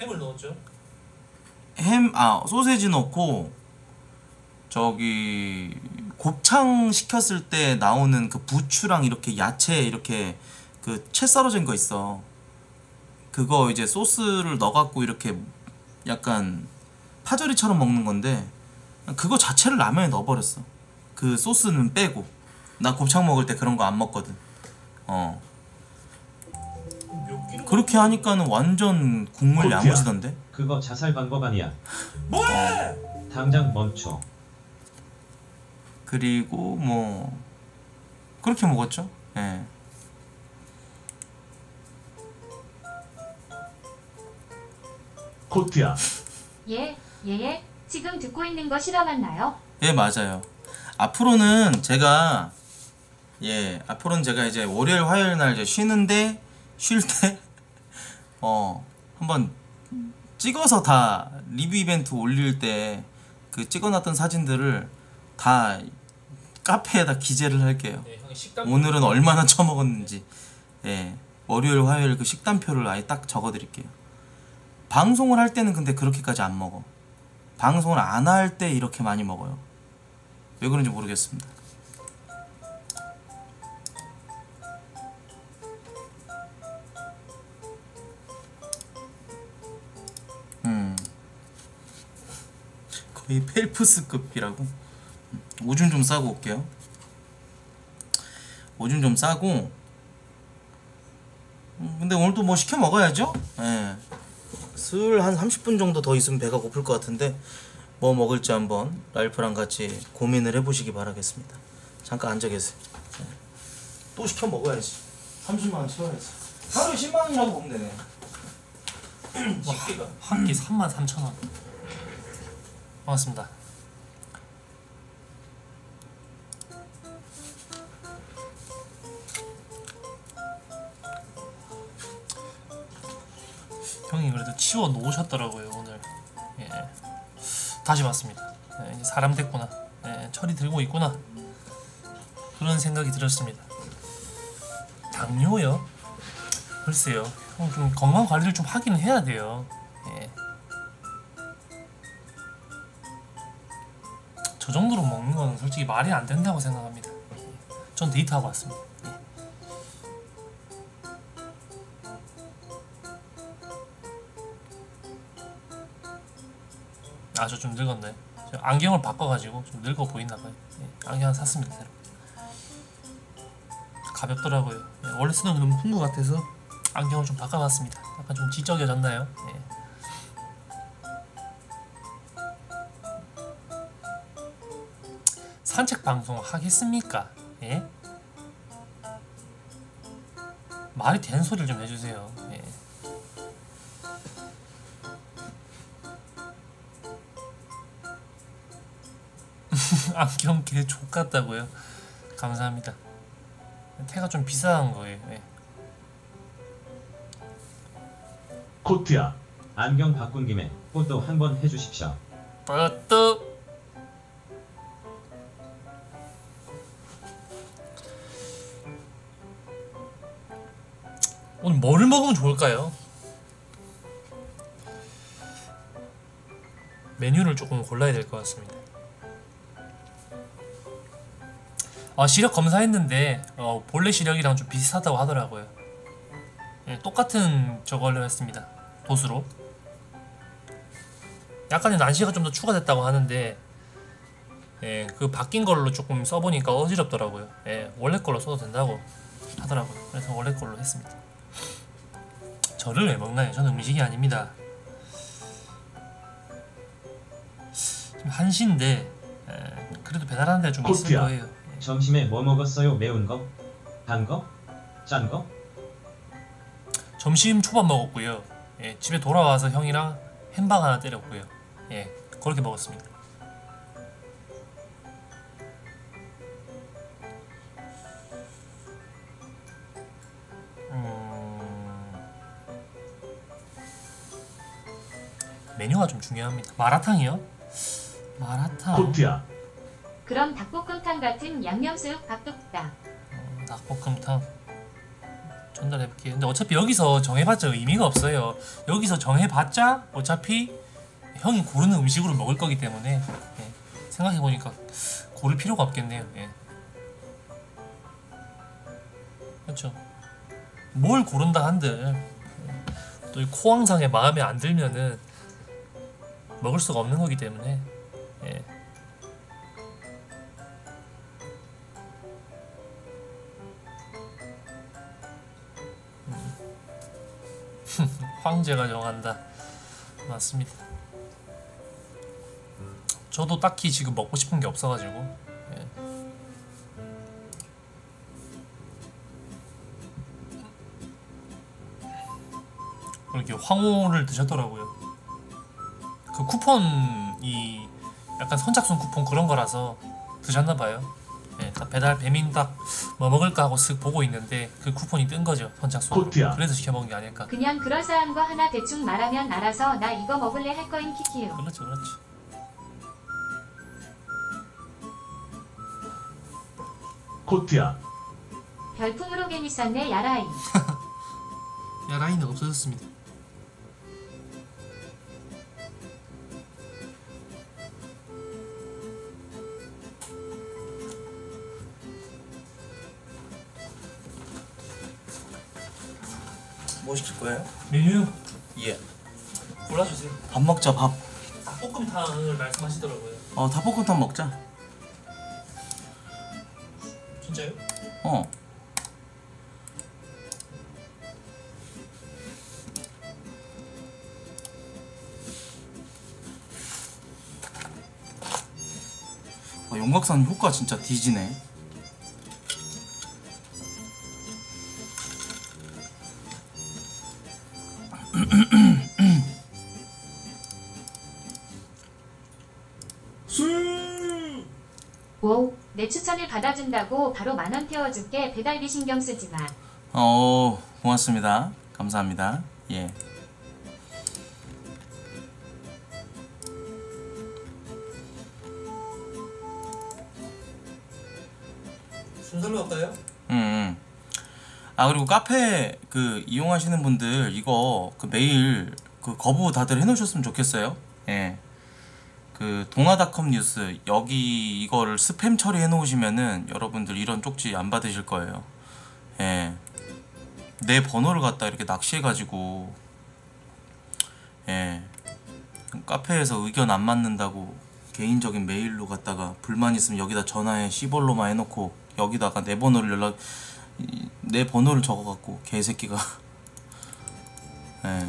햄을 넣었죠. 소세지 넣고 저기 곱창 시켰을 때 나오는 그 부추랑 이렇게 야채 이렇게 그 채 썰어진 거 있어. 그거 이제 소스를 넣어갖고 이렇게 약간 파절이처럼 먹는 건데 그거 자체를 라면에 넣어버렸어. 그 소스는 빼고. 나 곱창 먹을 때 그런 거 안 먹거든. 어. 그렇게 하니까는 완전 국물 야무지던데? 그거 자살 방법 아니야. 뭐야! 당장 멈춰. 그리고 뭐 그렇게 먹었죠. 예. 코트야. 예. 지금 듣고 있는 거 실화 맞나요? 예, 맞아요. 앞으로는 제가 이제 월요일 화요일 날 이제 쉬는데 쉴 때 한번 찍어서 다 리뷰 이벤트 올릴 때 그 찍어놨던 사진들을 다 카페에다 기재를 할게요. 네, 오늘은 얼마나 처먹었는지. 예, 월요일 화요일 그 식단표를 아예 딱 적어드릴게요. 방송을 할 때는 근데 그렇게까지 안 먹어. 방송을 안 할 때 이렇게 많이 먹어요. 왜 그런지 모르겠습니다. 거의 펠프스급이라고. 오줌 좀 싸고 올게요. 오줌 좀 싸고. 근데 오늘도 뭐 시켜 먹어야죠? 예. 슬 한 30분 정도 더 있으면 배가 고플 것 같은데 뭐 먹을지 한번 랄프랑 같이 고민을 해보시기 바라겠습니다. 잠깐 앉아 계세요. 예. 또 시켜 먹어야지. 30만원 채워야지. 하루에 10만원이라고 보면 되네. 식비가 한 끼 33,000원. 고맙습니다. 형이 그래도 치워 놓으셨더라고요 오늘. 예, 다시 봤습니다. 예, 이제 사람 됐구나. 예, 철이 들고 있구나. 그런 생각이 들었습니다. 당뇨요? 글쎄요. 형 좀 건강 관리를 좀 하긴 해야 돼요. 예. 저 정도로 먹는 건 솔직히 말이 안 된다고 생각합니다. 전 데이트하고 왔습니다. 아, 저 좀 늙었네. 저 안경을 바꿔가지고 좀 늙어 보이나봐요. 안경 하나 샀습니다. 새로. 가볍더라고요. 원래 쓰던 게 너무 큰 것 같아서 안경을 좀 바꿔봤습니다. 약간 좀 지적여졌나요? 예. 산책 방송 하겠습니까? 예? 말이 되는 소리를 좀 해주세요. 예. 안경 개 족같다고요? 감사합니다. 태가 좀 비싼 거예요. 예. 코트야, 안경 바꾼 김에 뽀또 한번 해주십시오. 뽀또. 오늘 뭘 먹으면 좋을까요? 메뉴를 조금 골라야 될 것 같습니다. 시력 검사했는데 본래 시력이랑 좀 비슷하다고 하더라고요. 예, 똑같은 저걸로 했습니다. 도수로. 약간의 난시가 좀 더 추가됐다고 하는데 예, 그 바뀐 걸로 조금 써보니까 어지럽더라고요. 예, 원래 걸로 써도 된다고 하더라고요. 그래서 원래 걸로 했습니다. 저를 왜 먹나요? 저는 음식이 아닙니다. 지금 1시인데 그래도 배달하는 데가 좀 있을 거예요. 점심에 뭐 먹었어요? 매운 거? 단 거? 짠 거? 점심 초밥 먹었고요. 예, 집에 돌아와서 형이랑 햄버거 하나 때렸고요. 예, 그렇게 먹었습니다. 메뉴가 좀 중요합니다. 마라탕이요? 마라탕. 코트야. 그럼 닭볶음탕 같은 양념수육 밥뚝딱. 닭볶음탕 전달해볼게요. 근데 어차피 여기서 정해봤자 의미가 없어요. 여기서 정해봤자 어차피 형이 고르는 음식으로 먹을 거기 때문에 예. 생각해보니까 고를 필요가 없겠네요. 예. 그렇죠. 뭘 고른다 한들 또 이 코항상에 마음에 안 들면은 먹을 수가 없는 거기 때문에. 예. 황제가 정한다. 맞습니다. 저도 딱히 지금 먹고 싶은 게 없어가지고. 예. 이렇게 황호를 드셨더라고요. 그 쿠폰이 약간 선착순 쿠폰 그런 거라서 드셨나 봐요. 예, 딱 배달 배민닭 뭐 먹을까 하고 쓱 보고 있는데 그 쿠폰이 뜬 거죠, 선착순. 그래서 시켜 먹은 게 아닐까. 그냥 그럴싸한 거 하나 대충 말하면 알아서 나 이거 먹을래 할 거인 키키요. 그렇죠, 그렇죠. 코트야. 별풍으로 괜히 썼네 야라이. 야라이는 없어졌습니다. 뭐 시킬 거예요? 메뉴? 예. 골라주세요. 밥 먹자, 밥. 닭볶음탕을 말씀하시더라고요. 어, 닭볶음탕 먹자. 진짜요? 어. 아, 용각산 효과 진짜 뒤지네. 오, 내 추천을 받아준다고 바로 10,000원 태워줄게. 배달비 신경 쓰지 마. 어, 고맙습니다. 감사합니다. 예. 순서로 할까요? 아, 그리고 카페 그 이용하시는 분들 이거 그 메일 그 거부 다들 해놓으셨으면 좋겠어요. 예. 그 동아닷컴 뉴스 여기 이거를 스팸 처리해 놓으시면은 여러분들 이런 쪽지 안 받으실 거예요. 예. 내 번호를 갖다 이렇게 낚시해 가지고, 예, 카페에서 의견 안 맞는다고 개인적인 메일로 갖다가 불만 있으면 여기다 전화해 시벌로만 해놓고 여기다가 내 번호를 내 번호를 적어 갖고 개새끼가. 예.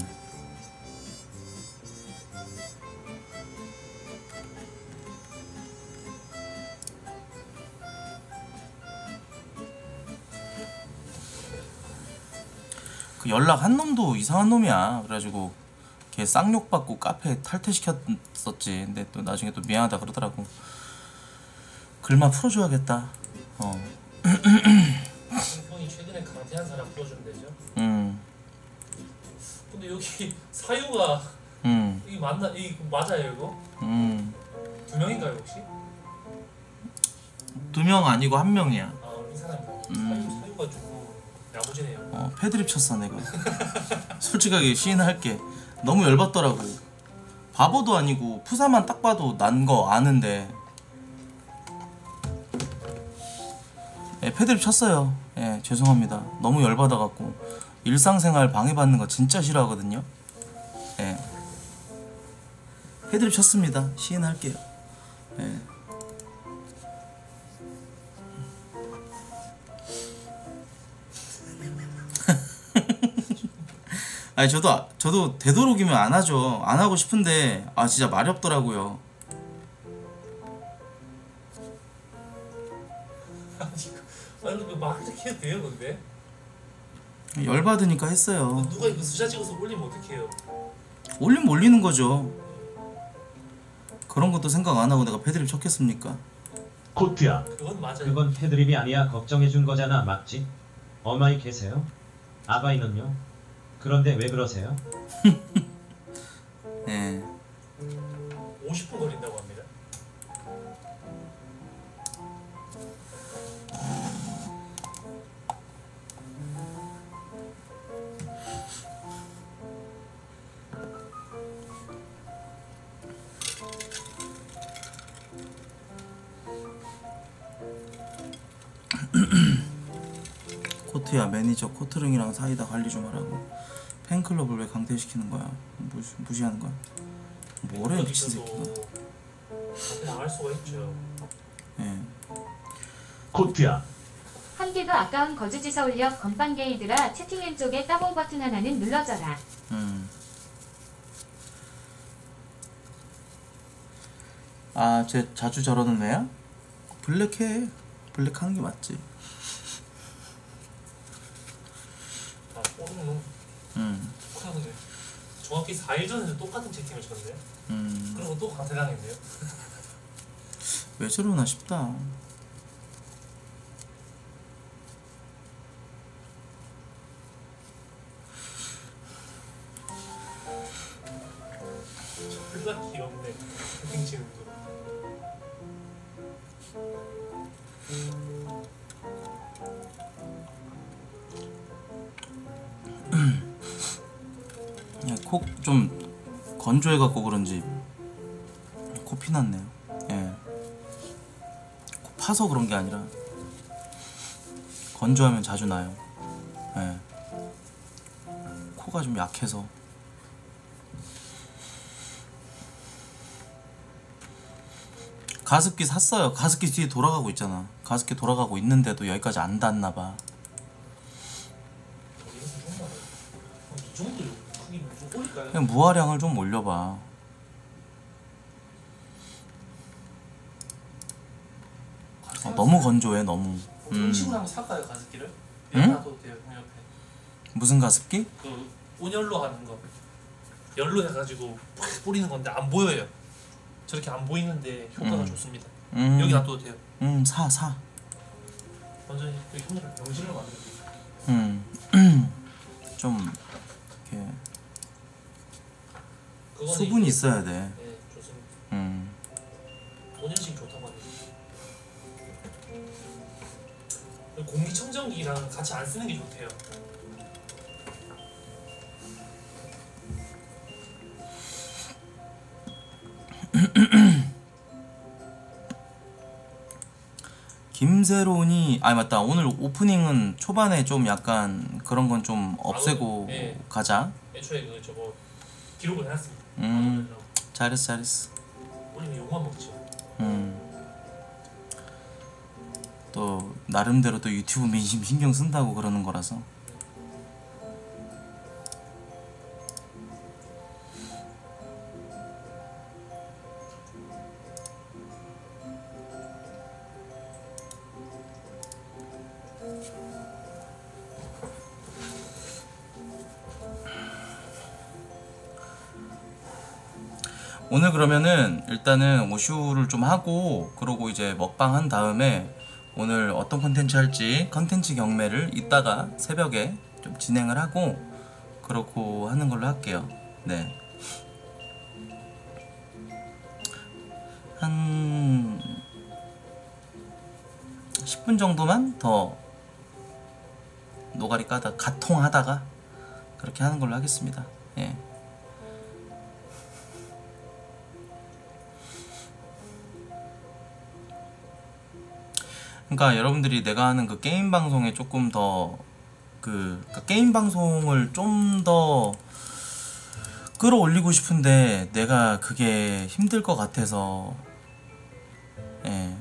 그 연락한 놈도 이상한 놈이야. 그래가지고 걔 쌍욕받고 카페 탈퇴시켰었지. 근데 또 나중에 또 미안하다 그러더라고. 글만 풀어줘야겠다. 어. 형이 최근에 강퇴한 사람 풀어준대죠. 근데 여기 사유가 이게 맞나? 이거 맞아요 이거? 2명인가요 혹시? 2명 아니고 1명이야. 아, 이 사람이 사유가 좀. 야무지네요. 어, 패드립 쳤어 내가. 솔직하게 시인할게. 너무 열받더라고. 바보도 아니고 푸사만 딱 봐도 난 거 아는데. 예, 패드립 쳤어요. 예, 죄송합니다. 너무 열받아갖고 일상생활 방해받는 거 진짜 싫어하거든요. 예, 패드립 쳤습니다. 시인할게요. 예. 아니 저도 되도록이면 안 하죠. 안 하고 싶은데 아 진짜 말이 없더라고요. 아니 이거 막 이렇게 해도 돼요 근데? 열받으니까 했어요. 누가 이거 수자 찍어서 올리면 어떡해요? 올리면 올리는 거죠. 그런 것도 생각 안 하고 내가 패드립 쳤겠습니까? 코트야. 그건 맞아요. 그건 패드립이 아니야. 걱정해준 거잖아. 맞지? 어마이 계세요? 아바이는요? 그런데 왜 그러세요? 네. 50분 걸린다고 합니다. 아트야 매니저 코트릉이랑 사이다 관리 좀 하라고. 팬클럽을 왜 강퇴시키는 거야? 무시하는 거야? 뭐래 미친 새끼가. 나갈 수가 있죠. 예. 코트야. 한 개가 아까운 거주지서 올려 건빵 게이들아 채팅엔 쪽에 따봉 버튼 하나는 눌러줘라. 아, 쟤 자주 저러는 애야? 블랙해. 블랙하는 게 맞지. 아, 뽀르노. 똑같은데. 정확히 4일 전에도 똑같은 채팅을 쳤는데. 그리고 또 강퇴당했네요. 왜 저러나 싶다. 졸라 귀엽네. 채팅 치는 거. 코 좀 건조해갖고 그런지 코 피났네요. 예. 코 파서 그런 게 아니라 건조하면 자주 나요. 예. 코가 좀 약해서. 가습기 샀어요. 가습기 뒤에 돌아가고 있잖아. 가습기 돌아가고 있는데도 여기까지 안 닿나봐. 그냥 무화량을 좀 올려봐. 어, 너무 건조해 너무. 친구 한번 살까요 가습기를? 놔둬도 돼요 형 옆에. 무슨 가습기? 그 온열로 하는 거. 열로 해가지고 뿌리는 건데 안 보여요. 저렇게 안 보이는데 효과가 좋습니다. 여기 놔둬도 돼요. 사. 완전히 여기 형님을 병실로 만들고. 좀 이렇게. 수분이 있어야 돼. 네, 좋습니다. 본연식 좋단 말이에요. 공기청정기랑 같이 안 쓰는 게 좋대요. 김세론이 아 맞다 오늘 오프닝은 초반에 좀 약간 그런 건 좀 없애고 네. 가자. 애초에 그 저거 기록을 해놨습니다. 잘했어. 우리는 욕만 먹지. 또 나름대로 또 유튜브 민심 신경 쓴다고 그러는 거라서. 오늘 그러면은 일단은 오쇼를 좀 하고 그러고 이제 먹방 한 다음에 오늘 어떤 컨텐츠 할지 컨텐츠 경매를 이따가 새벽에 좀 진행을 하고 그렇고 하는 걸로 할게요. 네. 한 10분 정도만 더 노가리 까다 가통하다가 그렇게 하는 걸로 하겠습니다. 예. 그러니까 여러분들이 내가 하는 그 게임 방송에 조금 더 그러니까 게임 방송을 좀 더 끌어올리고 싶은데 내가 그게 힘들 것 같아서 예.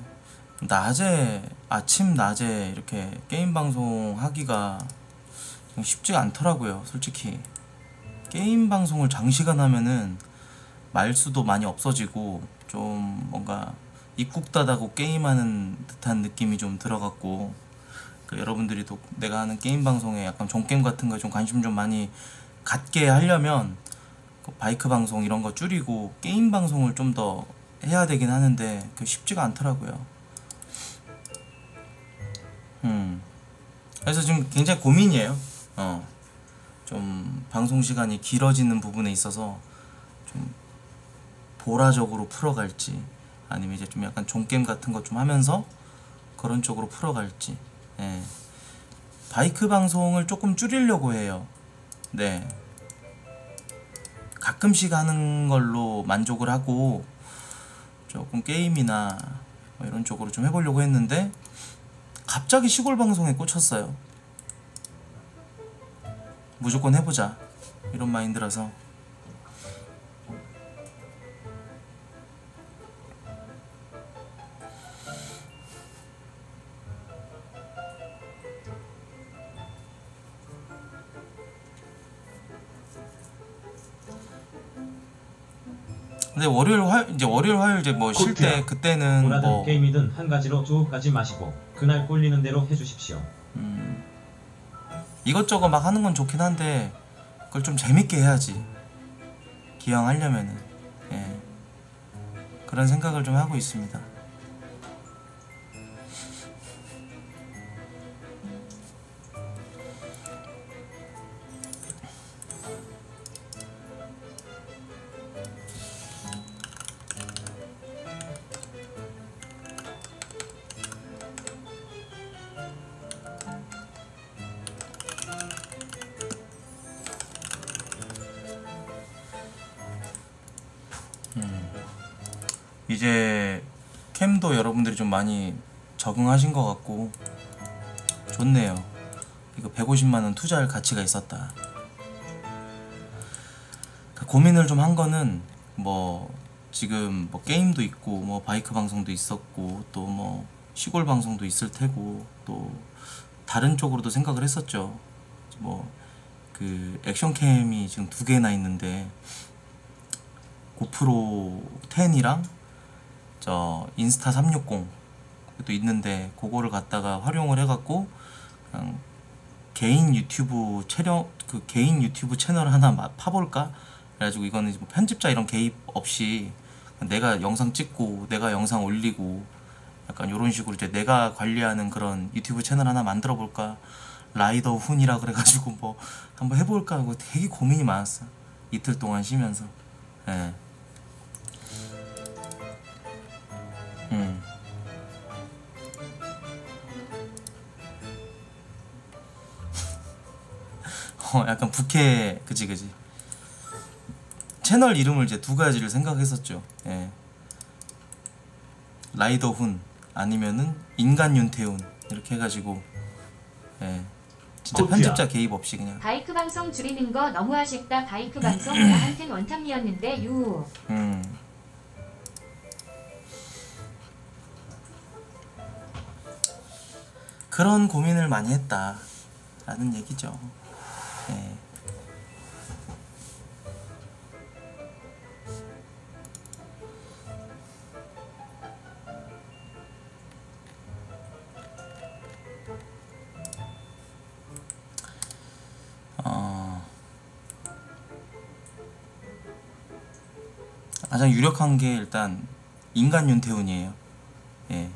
낮에 아침 낮에 이렇게 게임 방송 하기가 좀 쉽지가 않더라고요. 솔직히 게임 방송을 장시간 하면은 말수도 많이 없어지고 좀 뭔가 입국 닫아고 게임하는 듯한 느낌이 좀 들어갔고 그 여러분들이 또 내가 하는 게임 방송에 약간 종게임 같은 거에 좀 관심 좀 많이 갖게 하려면 그 바이크 방송 이런 거 줄이고 게임 방송을 좀 더 해야 되긴 하는데 그게 쉽지가 않더라고요. 그래서 지금 굉장히 고민이에요. 좀 방송 시간이 길어지는 부분에 있어서 좀 보라적으로 풀어갈지 아니면 이제 좀 약간 종게임 같은 것 좀 하면서 그런 쪽으로 풀어갈지. 예. 바이크 방송을 조금 줄이려고 해요. 네. 가끔씩 하는 걸로 만족을 하고 조금 게임이나 뭐 이런 쪽으로 좀 해보려고 했는데 갑자기 시골 방송에 꽂혔어요. 무조건 해보자 이런 마인드라서. 근데 월요일 화요일 이제 뭐 쉴 때 그때는 뭐라든 뭐 게임이든 한 가지로 쭉 가지 마시고 그날 꼴리는 대로 해주십시오. 이것저것 막 하는 건 좋긴 한데 그걸 좀 재밌게 해야지 기왕 하려면은. 예. 그런 생각을 좀 하고 있습니다. 이제 캠도 여러분들이 좀 많이 적응하신 것 같고 좋네요. 이거 150만원 투자할 가치가 있었다. 고민을 좀 한 거는 뭐 지금 뭐 게임도 있고 뭐 바이크 방송도 있었고 또 뭐 시골 방송도 있을 테고 또 다른 쪽으로도 생각을 했었죠. 뭐 그 액션캠이 지금 2개나 있는데 고프로 10이랑 저 인스타 360도 있는데 그거를 갖다가 활용을 해갖고 그냥 개인 유튜브 채널 하나 파볼까? 그래가지고 이거는 뭐 편집자 이런 개입 없이 내가 영상 찍고 내가 영상 올리고 약간 이런 식으로 이제 내가 관리하는 그런 유튜브 채널 하나 만들어 볼까? 라이더 훈이라 그래가지고 뭐 한번 해볼까 하고 되게 고민이 많았어. 이틀 동안 쉬면서. 예. 약간 부캐, 그치. 채널 이름을 이제 2가지를 생각했었죠. 예. 라이더훈 아니면은 인간 윤태훈 이렇게 해가지고. 예. 진짜 코치야. 편집자 개입 없이 그냥. 바이크 방송 줄이는 거 너무 아쉽다. 바이크 방송 나한텐 원탑이었는데 유. 그런 고민을 많이 했다라는 얘기죠. 네. 가장 유력한 게 일단 인간 윤태훈이에요. 예.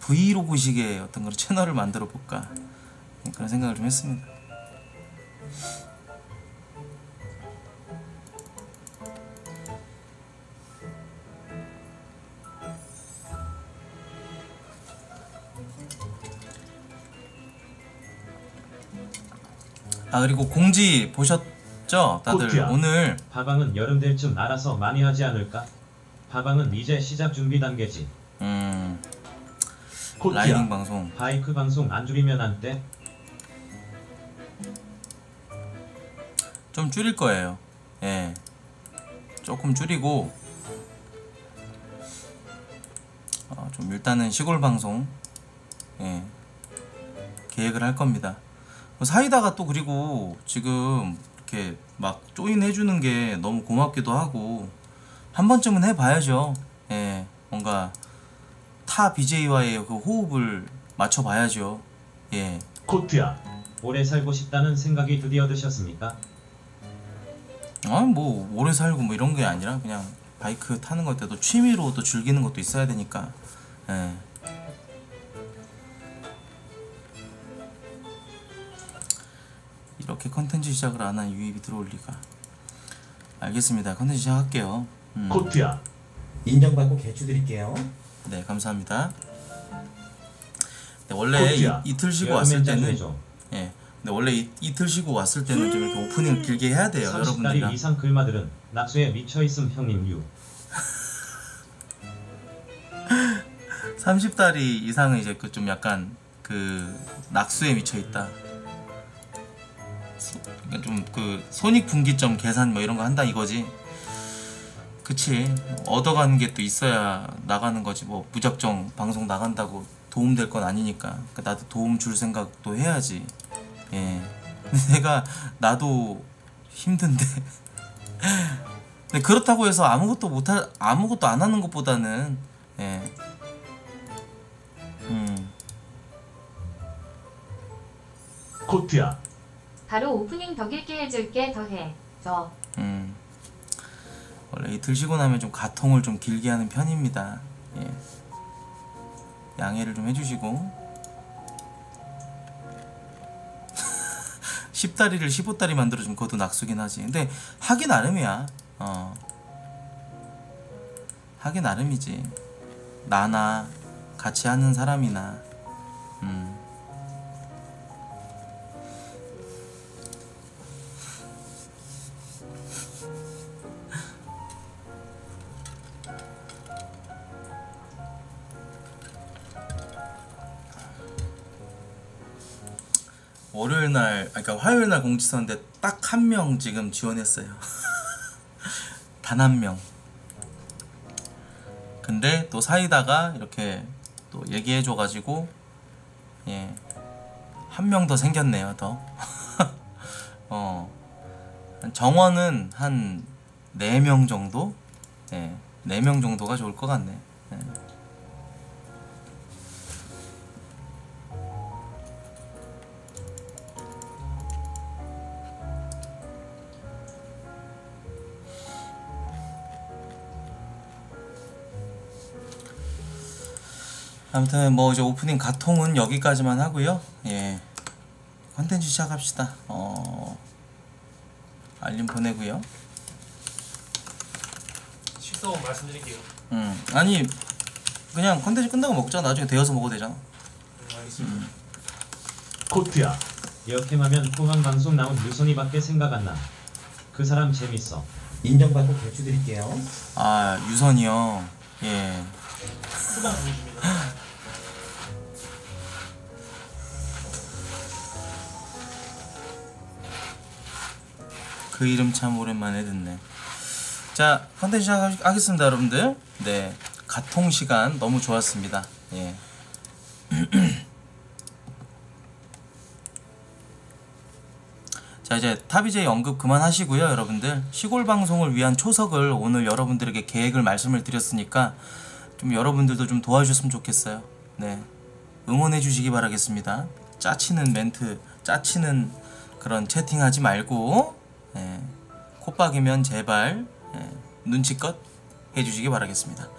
브이로그식의 어떤 그런 채널을 만들어 볼까 그런 생각을 좀 했습니다. 아 그리고 공지 보셨죠? 다들 코트야. 오늘 바방은 여름 될쯤 알아서 많이 하지 않을까? 바방은 이제 시작 준비 단계지. 코트야. 라이딩 방송 바이크 방송 안 줄이면 안 돼? 좀 줄일 거예요. 예. 조금 줄이고 좀 일단은 시골 방송 예. 계획을 할 겁니다. 사이다가 또 그리고 지금 이렇게 막 조인 해주는 게 너무 고맙기도 하고 한 번쯤은 해봐야죠. 예, 뭔가 타 BJ와의 그 호흡을 맞춰봐야죠. 예. 코트야, 오래 살고 싶다는 생각이 드디어 드셨습니까? 아니 뭐 오래 살고 뭐 이런 게 아니라 그냥 바이크 타는 것 때도 취미로 또 즐기는 것도 있어야 되니까. 예. 이렇게 컨텐츠 시작을 안 한 유입이 들어올 리가. 알겠습니다. 컨텐츠 시작할게요. 코트야. 인정받고 개추 드릴게요. 네, 감사합니다. 네, 원래 이틀 쉬고 왔을 때는 예. 근데 원래 이틀 쉬고 왔을 때는 좀 이렇게 오프닝 길게 해야 돼요, 여러분들이. 30달이 이상 글마들은 낙수에 미쳐 있음 형님 유. 30달이 이상은 이제 그 좀 약간 그 낙수에 미쳐 있다. 그러니까 좀 그 손익분기점 계산 뭐 이런 거 한다 이거지. 그치, 얻어가는 게 또 있어야 나가는 거지. 뭐 무작정 방송 나간다고 도움될 건 아니니까. 그러니까 나도 도움 줄 생각도 해야지. 예. 근데 내가 나도 힘든데 근데 그렇다고 해서 아무것도 안 하는 것보다는, 예. 코트야. 바로 오프닝 더 길게 해줄게. 더해 더. 원래 이 들시고 나면 좀 가통을 좀 길게 하는 편입니다. 예. 양해를 좀 해주시고. 10다리를 15다리 만들어준 것도 낙수긴 하지. 근데 하기 나름이야. 하기 나름이지. 나나 같이 하는 사람이나. 월요일날, 그러니까 화요일날 공지서인데 딱 한 명 지금 지원했어요. 단 한 명. 근데 또 사이다가 이렇게 또 얘기해줘가지고, 예, 한 명 더 생겼네요. 더. 정원은 한 4명 정도? 예, 4명 정도가 좋을 것 같네. 예. 아무튼 뭐 이제 오프닝 가통은 여기까지만 하고요. 예, 컨텐츠 시작합시다. 알림 보내고요. 식사원 말씀드릴게요. 아니 그냥 컨텐츠 끝나고 먹자. 나중에 데워서 먹어도 되잖아. 알겠습니다. 코트야. 이렇게 하면 통한 방송 나온 유선이밖에 생각 안 나. 그 사람 재밌어. 인정받고 대추 드릴게요. 아, 유선이요. 예. 수박 보여줍니다. 그 이름 참 오랜만에 듣네. 자, 컨텐츠 시작하겠습니다, 여러분들. 네, 가통 시간 너무 좋았습니다. 예. 자, 이제 탑이제 언급 그만하시고요, 여러분들. 시골 방송을 위한 초석을 오늘 여러분들에게 계획을 말씀을 드렸으니까 좀 여러분들도 좀 도와주셨으면 좋겠어요. 네, 응원해 주시기 바라겠습니다. 짜치는 멘트, 짜치는 그런 채팅하지 말고, 예, 콧박이면 제발, 예, 눈치껏 해주시기 바라겠습니다.